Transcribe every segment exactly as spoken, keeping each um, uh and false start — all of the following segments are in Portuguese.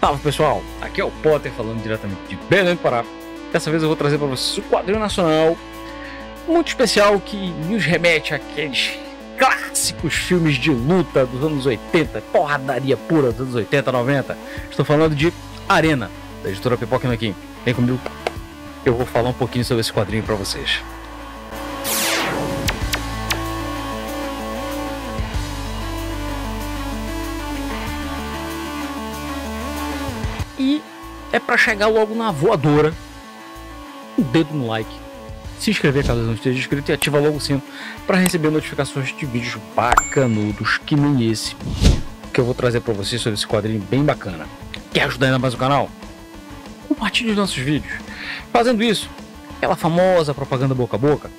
Salve pessoal, aqui é o Potter falando diretamente de Belém do Pará. Dessa vez eu vou trazer para vocês o quadrinho nacional muito especial que nos remete àqueles clássicos filmes de luta dos anos oitenta, porradaria pura dos anos oitenta, noventa. Estou falando de Arena, da editora Pipoca e Nanquim. Vem comigo, eu vou falar um pouquinho sobre esse quadrinho para vocês. E é para chegar logo na voadora, um dedo no like, se inscrever caso não esteja inscrito e ativa logo o sino para receber notificações de vídeos bacanudos que nem esse que eu vou trazer para vocês sobre esse quadrinho bem bacana. Quer ajudar ainda mais o canal? Compartilhe os nossos vídeos. Fazendo isso, aquela famosa propaganda boca a boca,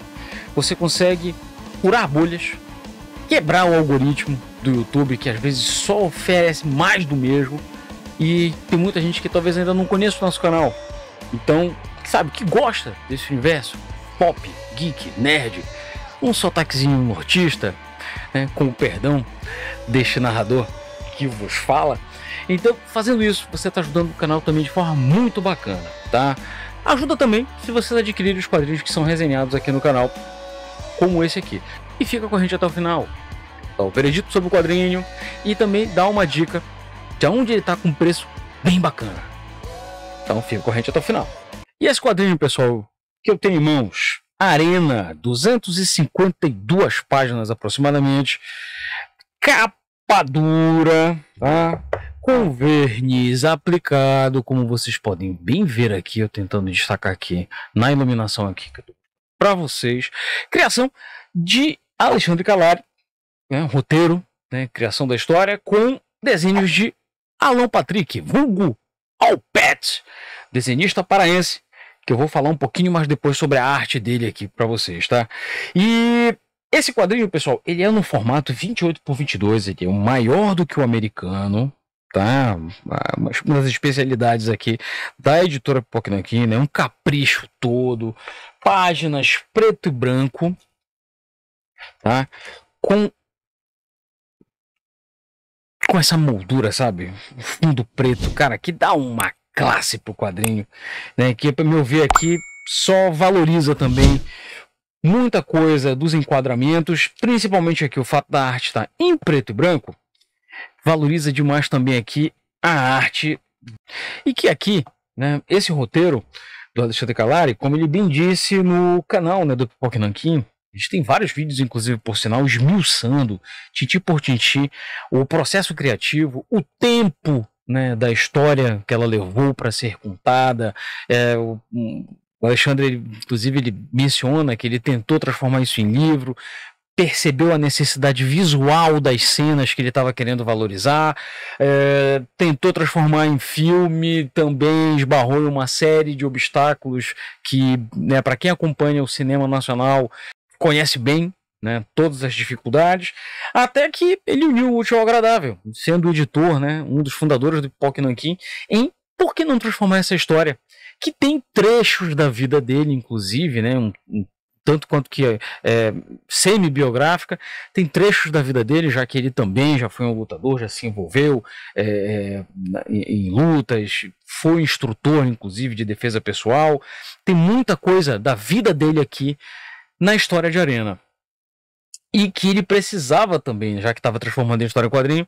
você consegue curar bolhas, quebrar o algoritmo do YouTube que às vezes só oferece mais do mesmo. E tem muita gente que talvez ainda não conheça o nosso canal, então, sabe, que gosta desse universo pop, geek, nerd, um sotaquezinho nortista, né, com o perdão deste narrador que vos fala. Então, fazendo isso, você está ajudando o canal também de forma muito bacana, tá? Ajuda também se vocês adquirirem os quadrinhos que são resenhados aqui no canal, como esse aqui. E fica com a gente até o final, dá o veredito sobre o quadrinho e também dá uma dica onde ele tá com um preço bem bacana. Então fica corrente até o final. E esse quadrinho, pessoal, que eu tenho em mãos, Arena, duzentas e cinquenta e duas páginas aproximadamente, capa dura, tá? Com verniz aplicado, como vocês podem bem ver aqui, eu tentando destacar aqui na iluminação aqui para vocês. Criação de Alexandre Callari, né? Roteiro, né? Criação da história com desenhos de Alan Patrick, vulgo Alpet, desenhista paraense, que eu vou falar um pouquinho mais depois sobre a arte dele aqui para vocês, tá? E esse quadrinho, pessoal, ele é no formato vinte e oito por vinte e dois, ele é o maior do que o americano, tá? Uma das especialidades aqui da editora Pipoca e Nanquim, né? Um capricho todo, páginas preto e branco, tá? Com com essa moldura, sabe, fundo preto, cara, que dá uma classe pro quadrinho, né, que para meu ver aqui só valoriza também muita coisa dos enquadramentos, principalmente aqui o fato da arte estar em preto e branco, valoriza demais também aqui a arte. E que aqui, né, esse roteiro do Alexandre Callari, como ele bem disse no canal, né, do Pipoca e Nanquim, a gente tem vários vídeos, inclusive, por sinal, esmiuçando, tintim por tintim, o processo criativo, o tempo, né, da história que ela levou para ser contada. É, o, o Alexandre, inclusive, ele menciona que ele tentou transformar isso em livro, percebeu a necessidade visual das cenas que ele estava querendo valorizar, é, tentou transformar em filme, também esbarrou em uma série de obstáculos que, né, para quem acompanha o cinema nacional, conhece bem, né, todas as dificuldades, até que ele uniu o útil ao agradável, sendo o editor, né, um dos fundadores do Pipoca e Nanquim, em por que não transformar essa história, que tem trechos da vida dele, inclusive, né, um, um, tanto quanto que é, é semi-biográfica, tem trechos da vida dele, já que ele também já foi um lutador, já se envolveu é, em, em lutas, foi instrutor, inclusive, de defesa pessoal, tem muita coisa da vida dele aqui, na história de Arena, e que ele precisava também, já que estava transformando a história em quadrinho,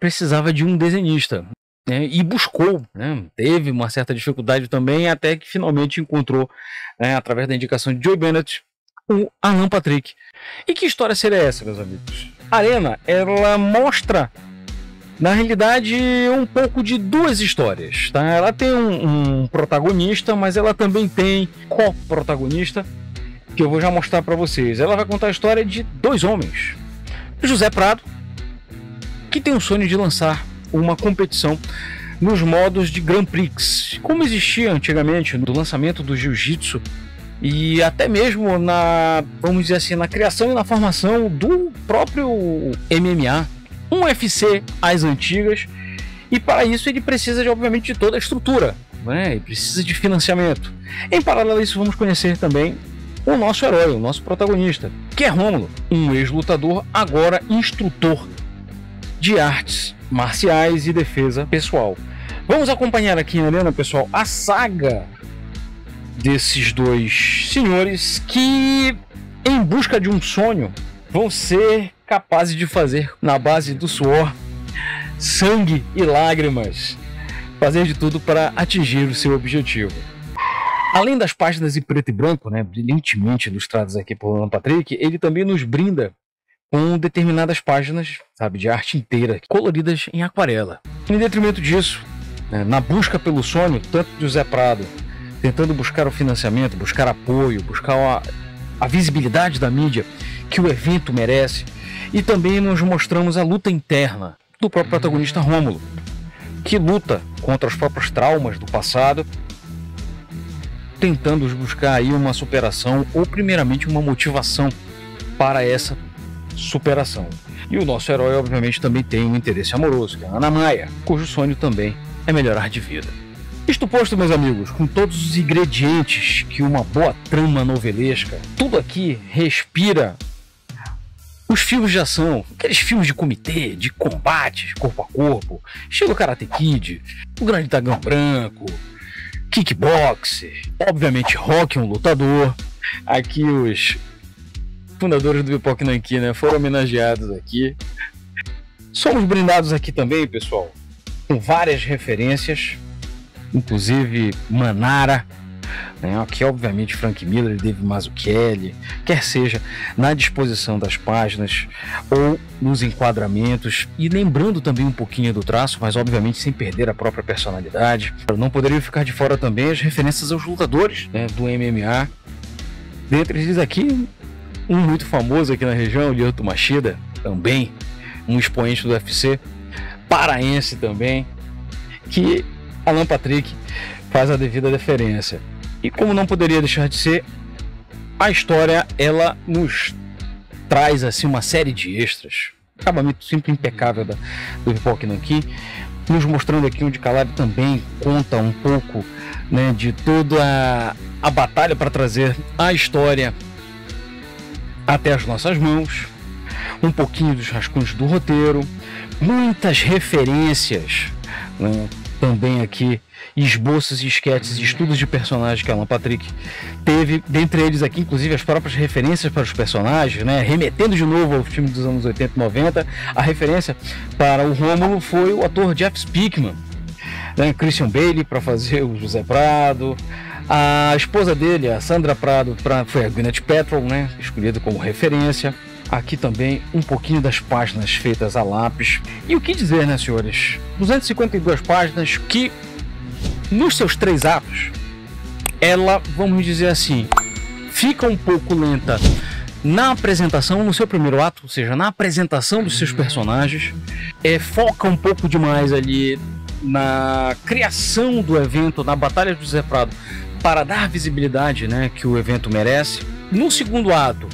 precisava de um desenhista, né? E buscou, né? Teve uma certa dificuldade também, até que finalmente encontrou, né, através da indicação de Joe Bennett, o Alan Patrick. E que história seria essa, meus amigos? Arena, ela mostra, na realidade, um pouco de duas histórias, tá? Ela tem um, um protagonista, mas ela também tem co-protagonista, que eu vou já mostrar para vocês. Ela vai contar a história de dois homens. José Prado, que tem o sonho de lançar uma competição nos modos de Grand Prix, como existia antigamente no lançamento do jiu-jitsu e até mesmo na, vamos dizer assim, na criação e na formação do próprio M M A, um U F C às antigas. E para isso ele precisa, de, obviamente, de toda a estrutura, né? Ele precisa de financiamento. Em paralelo a isso, vamos conhecer também o nosso herói, o nosso protagonista, que é Rômulo, um ex-lutador, agora instrutor de artes marciais e defesa pessoal. Vamos acompanhar aqui, Arena, pessoal, a saga desses dois senhores que, em busca de um sonho, vão ser capazes de fazer, na base do suor, sangue e lágrimas, fazer de tudo para atingir o seu objetivo. Além das páginas em preto e branco, né, brilhantemente ilustradas aqui por Alan Patrick, ele também nos brinda com determinadas páginas, sabe, de arte inteira, coloridas em aquarela. Em detrimento disso, né, na busca pelo sonho, tanto de José Prado, tentando buscar o financiamento, buscar apoio, buscar a, a visibilidade da mídia que o evento merece, e também nos mostramos a luta interna do próprio protagonista Rômulo, que luta contra os próprios traumas do passado, tentando buscar aí uma superação ou primeiramente uma motivação para essa superação. E o nosso herói obviamente também tem um interesse amoroso, que é a Ana Maia, cujo sonho também é melhorar de vida. Isto posto, meus amigos, com todos os ingredientes que uma boa trama novelesca, tudo aqui respira os filmes de ação, aqueles filmes de comitê, de combate, corpo a corpo, estilo Karate Kid, o Grande Dragão Branco, Kickboxer, obviamente Rock, um lutador. Aqui os fundadores do Pipoca e Nanquim, né, foram homenageados aqui. Somos brindados aqui também, pessoal, com várias referências, inclusive Manara, né, aqui obviamente Frank Miller, Dave Mazzucchelli, quer seja na disposição das páginas ou nos enquadramentos, e lembrando também um pouquinho do traço, mas obviamente sem perder a própria personalidade. Não poderiam ficar de fora também as referências aos lutadores, né, do M M A, dentre eles aqui um muito famoso aqui na região, o Lioto Machida, também um expoente do U F C, paraense também, que Alan Patrick faz a devida deferência. E como não poderia deixar de ser, a história ela nos traz assim uma série de extras. Acabamento sempre impecável da, do Pipoca e Nanquim, nos mostrando aqui onde Callari também conta um pouco, né, de toda a, a batalha para trazer a história até as nossas mãos, um pouquinho dos rascunhos do roteiro, muitas referências, né, também aqui, esboços, esquetes e estudos de personagens que Alan Patrick teve, dentre eles aqui, inclusive, as próprias referências para os personagens, né, remetendo de novo ao filme dos anos oitenta e noventa, a referência para o Rômulo foi o ator Jeff Speakman, né, Christian Bale para fazer o José Prado, a esposa dele, a Sandra Prado, pra, foi a Gwyneth Paltrow, né, escolhida como referência. Aqui também um pouquinho das páginas feitas a lápis. E o que dizer, né, senhores? duzentas e cinquenta e duas páginas que, nos seus três atos, ela, vamos dizer assim, fica um pouco lenta na apresentação, no seu primeiro ato, ou seja, na apresentação dos seus personagens, é, foca um pouco demais ali na criação do evento, na batalha do José Prado, para dar visibilidade, né, que o evento merece. No segundo ato,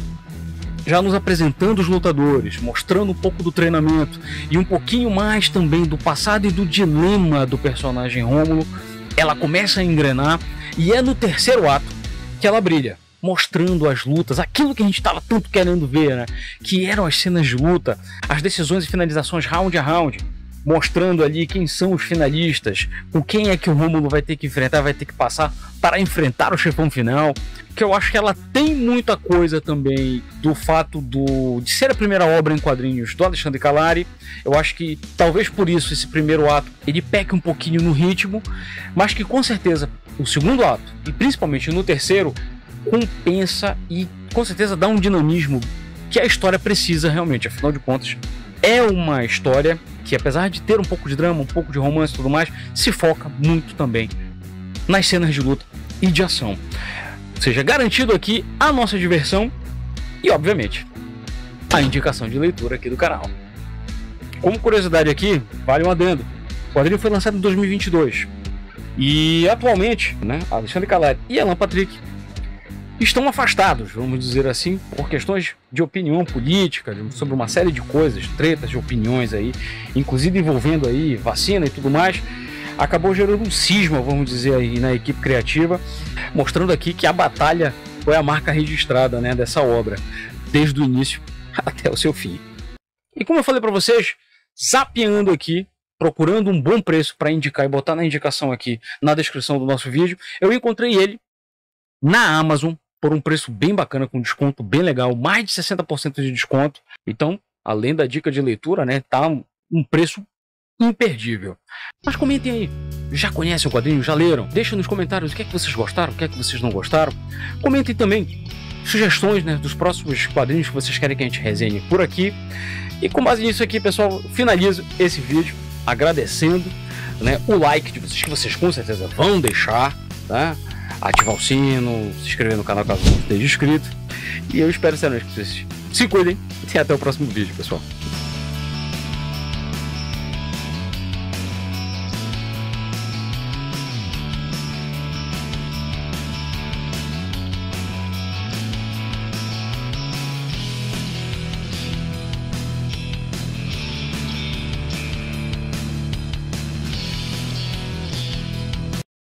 já nos apresentando os lutadores, mostrando um pouco do treinamento e um pouquinho mais também do passado e do dilema do personagem Rômulo, ela começa a engrenar, e é no terceiro ato que ela brilha, mostrando as lutas, aquilo que a gente estava tanto querendo ver, né, que eram as cenas de luta, as decisões e finalizações round a round, mostrando ali quem são os finalistas, com quem é que o Rômulo vai ter que enfrentar, vai ter que passar para enfrentar o chefão final. Que eu acho que ela tem muita coisa também do fato do, de ser a primeira obra em quadrinhos do Alexandre Callari. Eu acho que talvez por isso esse primeiro ato ele peque um pouquinho no ritmo, mas que com certeza o segundo ato, e principalmente no terceiro, compensa e com certeza dá um dinamismo que a história precisa realmente. Afinal de contas, é uma história que, apesar de ter um pouco de drama, um pouco de romance e tudo mais, se foca muito também nas cenas de luta e de ação. Ou seja, garantido aqui a nossa diversão e, obviamente, a indicação de leitura aqui do canal. Como curiosidade aqui, vale um adendo. O quadrinho foi lançado em dois mil e vinte e dois e, atualmente, né, Alexandre Callari e Alan Patrick estão afastados, vamos dizer assim, por questões de opinião política, sobre uma série de coisas, tretas de opiniões aí, inclusive envolvendo aí vacina e tudo mais. Acabou gerando um cisma, vamos dizer aí, na equipe criativa, mostrando aqui que a batalha foi a marca registrada, né, dessa obra, desde o início até o seu fim. E como eu falei para vocês, zapeando aqui, procurando um bom preço para indicar e botar na indicação aqui na descrição do nosso vídeo, eu encontrei ele na Amazon por um preço bem bacana, com desconto bem legal, mais de sessenta por cento de desconto. Então, além da dica de leitura, né, tá um preço imperdível. Mas comentem aí, já conhecem o quadrinho? Já leram? Deixem nos comentários o que é que vocês gostaram, o que é que vocês não gostaram. Comentem também sugestões, né, dos próximos quadrinhos que vocês querem que a gente resenhe por aqui. E com base nisso aqui, pessoal, finalizo esse vídeo agradecendo, né, o like de vocês, que vocês com certeza vão deixar, tá? Ativar o sino, se inscrever no canal caso não esteja inscrito. E eu espero, sinceramente, que vocês se cuidem e até o próximo vídeo, pessoal.